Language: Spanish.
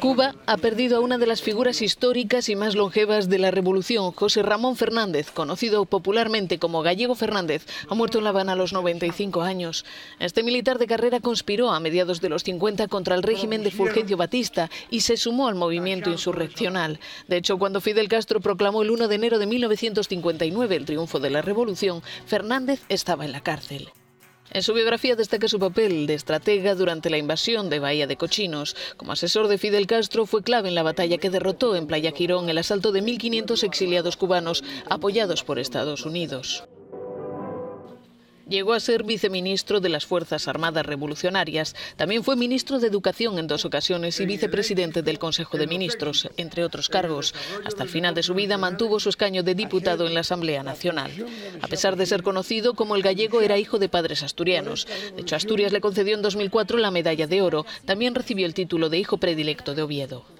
Cuba ha perdido a una de las figuras históricas y más longevas de la revolución. José Ramón Fernández, conocido popularmente como Gallego Fernández, ha muerto en La Habana a los 95 años. Este militar de carrera conspiró a mediados de los 50 contra el régimen de Fulgencio Batista y se sumó al movimiento insurreccional. De hecho, cuando Fidel Castro proclamó el 1 de enero de 1959 el triunfo de la revolución, Fernández estaba en la cárcel. En su biografía destaca su papel de estratega durante la invasión de Bahía de Cochinos. Como asesor de Fidel Castro fue clave en la batalla que derrotó en Playa Girón el asalto de 1.500 exiliados cubanos apoyados por Estados Unidos. Llegó a ser viceministro de las Fuerzas Armadas Revolucionarias. También fue ministro de Educación en 2 ocasiones y vicepresidente del Consejo de Ministros, entre otros cargos. Hasta el final de su vida mantuvo su escaño de diputado en la Asamblea Nacional. A pesar de ser conocido como el Gallego, era hijo de padres asturianos. De hecho, Asturias le concedió en 2004 la medalla de oro. También recibió el título de hijo predilecto de Oviedo.